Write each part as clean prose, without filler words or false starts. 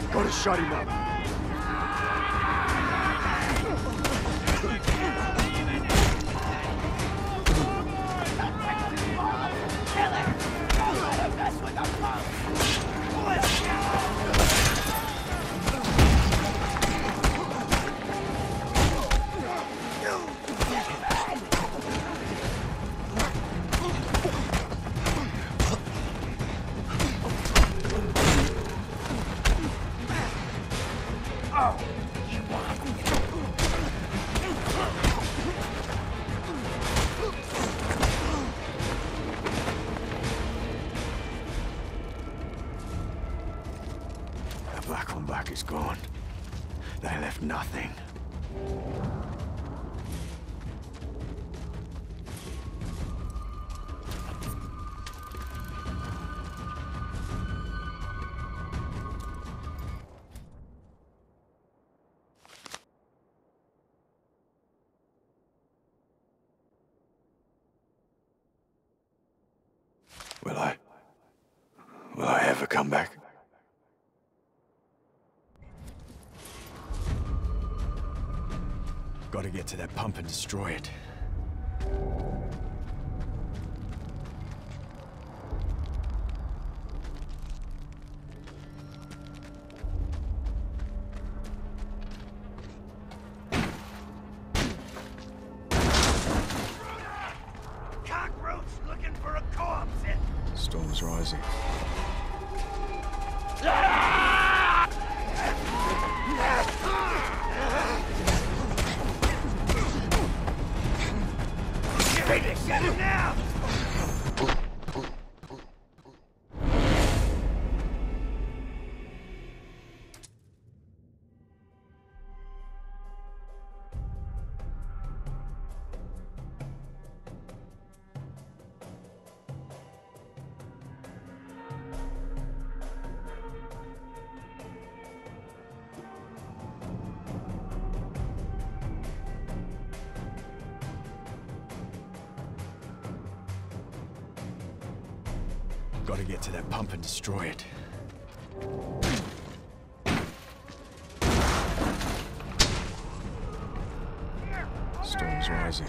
We've got to shut him up. Will I ever come back? Gotta get to that pump and destroy it. Gotta get to that pump and destroy it. Storm's rising.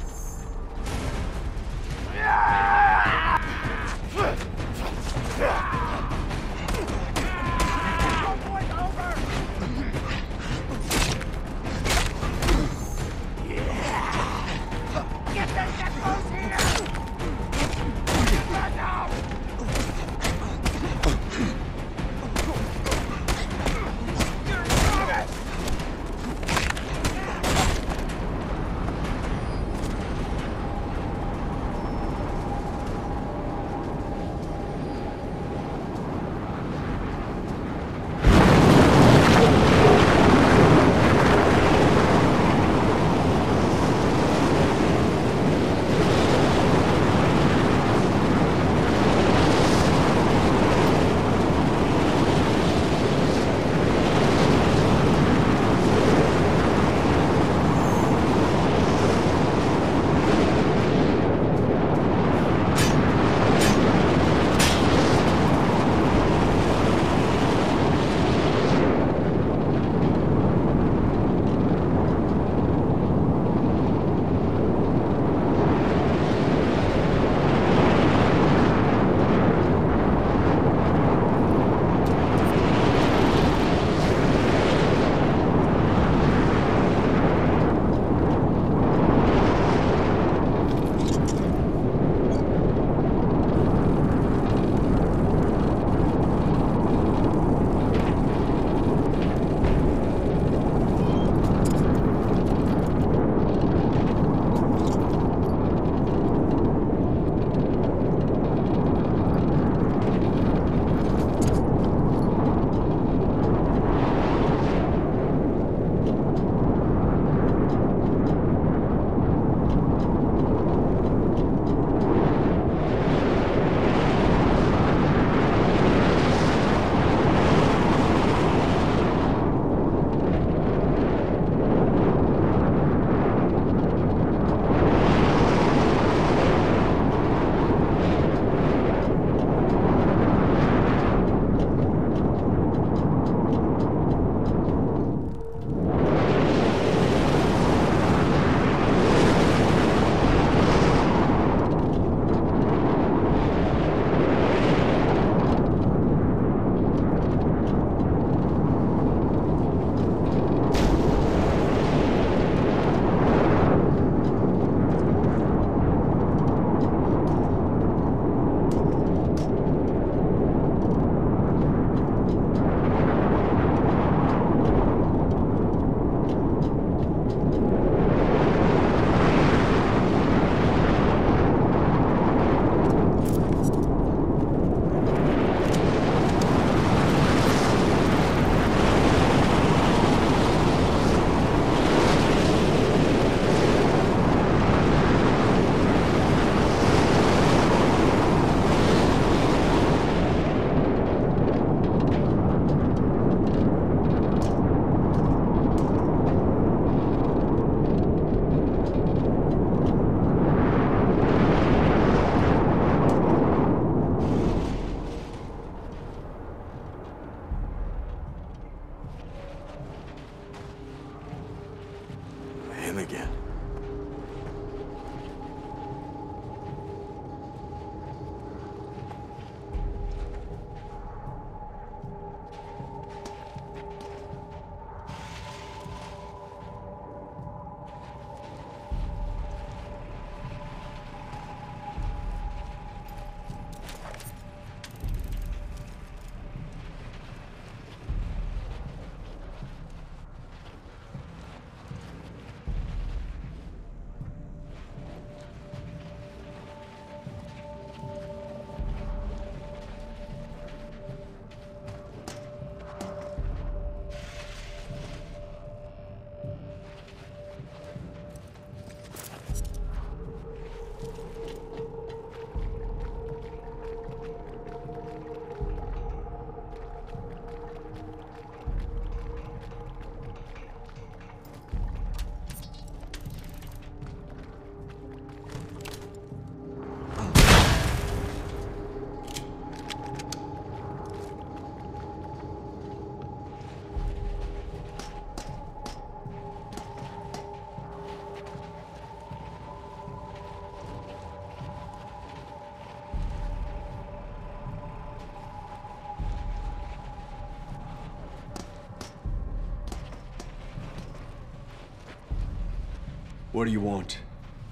What do you want?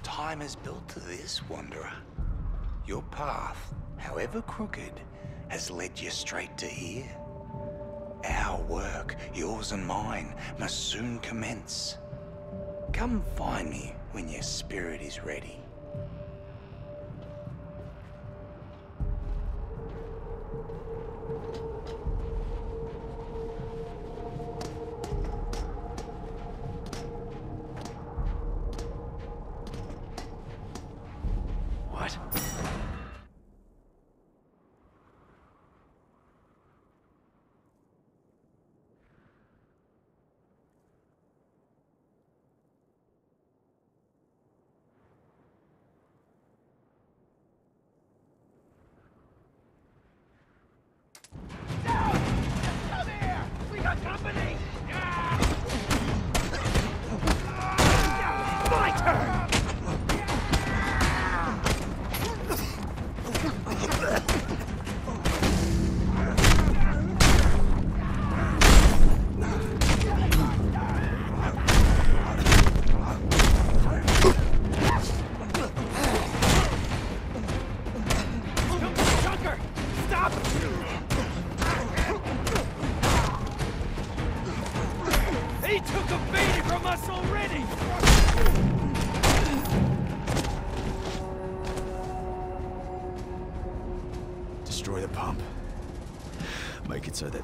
Time is built to this, Wanderer. Your path, however crooked, has led you straight to here. Our work, yours and mine, must soon commence. Come find me when your spirit is ready.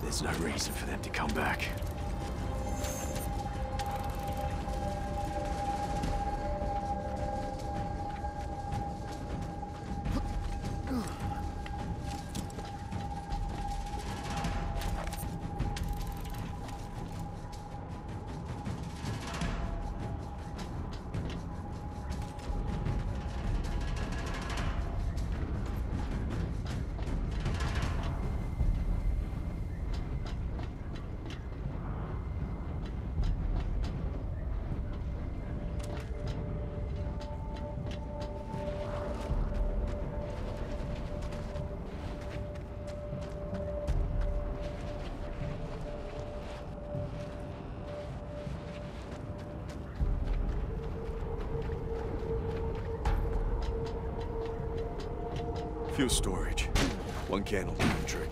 There's no reason for them to come back. Fuel storage. One can will do the trick.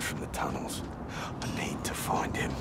From the tunnels. I need to find him.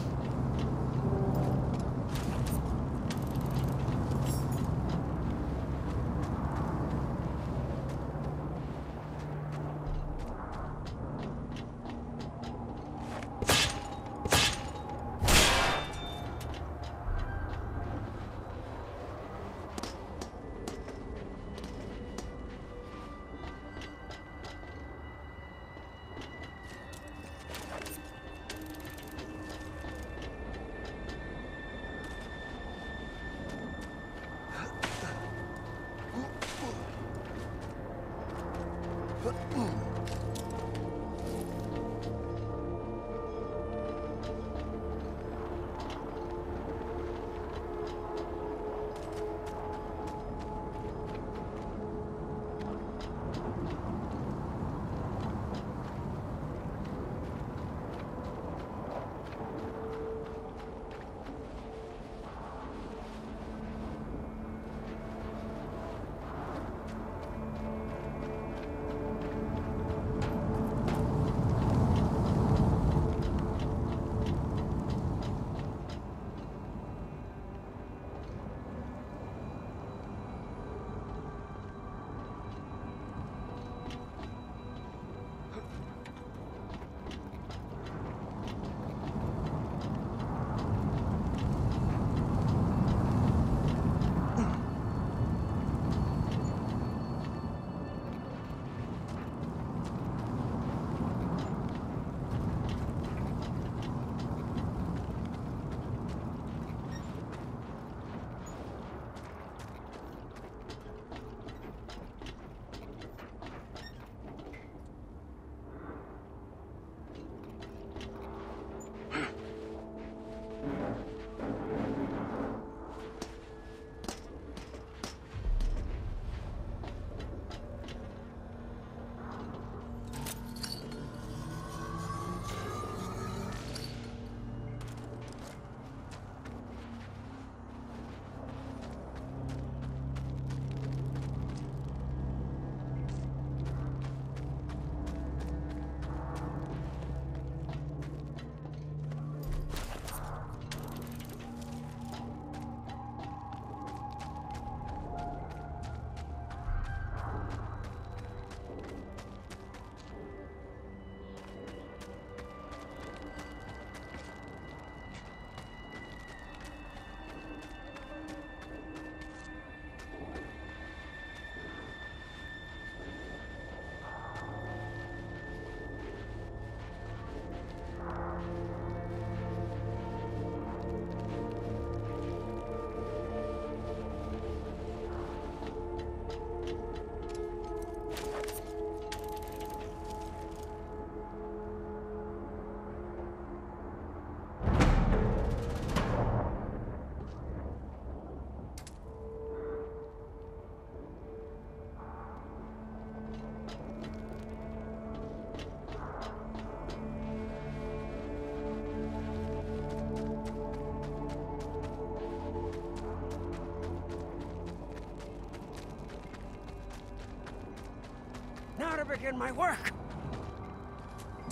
Terrific in my work.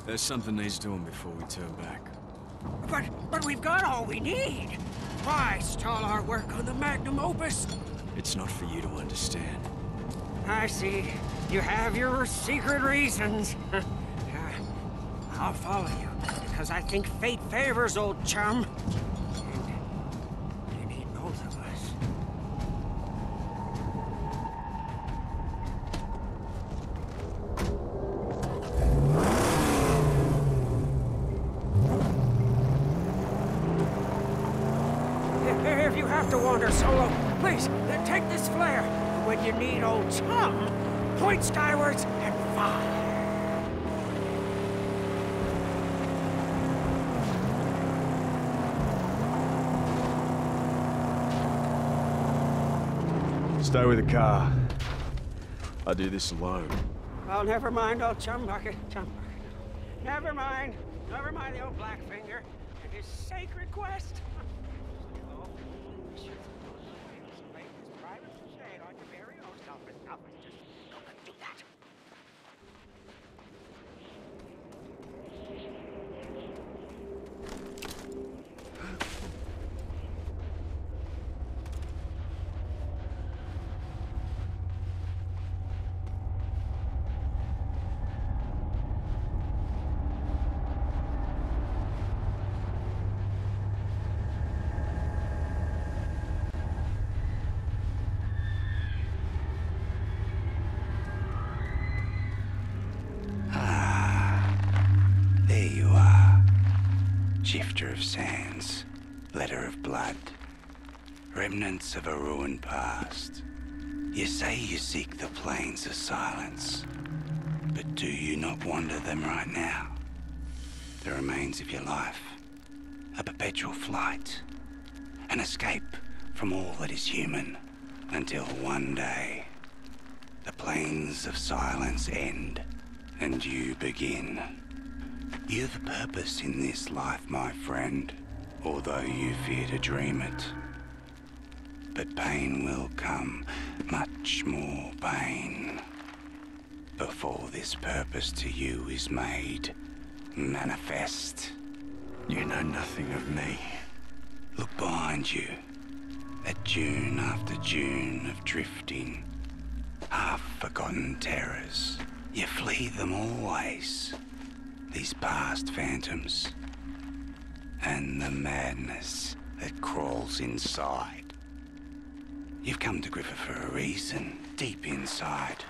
There's something he's doing before we turn back. But we've got all we need. Why stall our work on the magnum opus? It's not for you to understand. I see. You have your secret reasons. I'll follow you, because I think fate favors, old chum. And you need both of us. If you have to wander solo, please, take this flare. When you need old chum, point skywards and fire. Stay with the car. I do this alone. Well, never mind old Chumbucket. Never mind the old Blackfinger and his sacred quest. Shifter of sands, letter of blood, remnants of a ruined past. You say you seek the plains of silence, but do you not wander them right now? The remains of your life, a perpetual flight, an escape from all that is human, until one day, the plains of silence end, and you begin. You're the purpose in this life, my friend, although you fear to dream it. But pain will come, much more pain, before this purpose to you is made manifest. You know nothing of me. Look behind you, at June after June of drifting, half-forgotten terrors. You flee them always. These past phantoms, and the madness that crawls inside. You've come to Griffa for a reason, deep inside.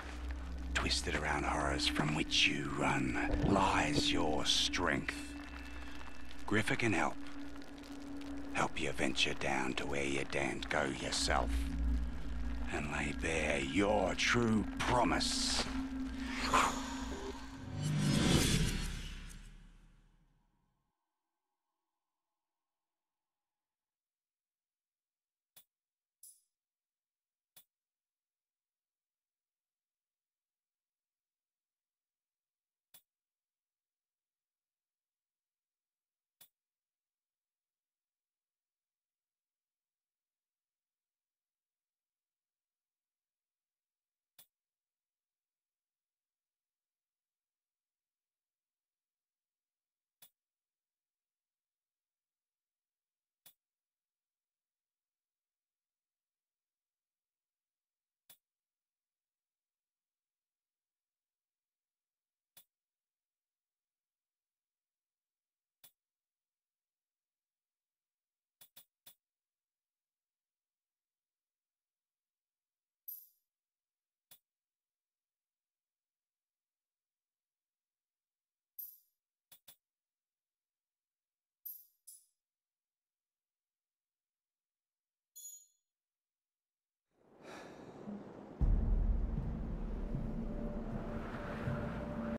Twisted around horrors from which you run, lies your strength. Griffa can help. Help you venture down to where you daren't go yourself, and lay bare your true promise.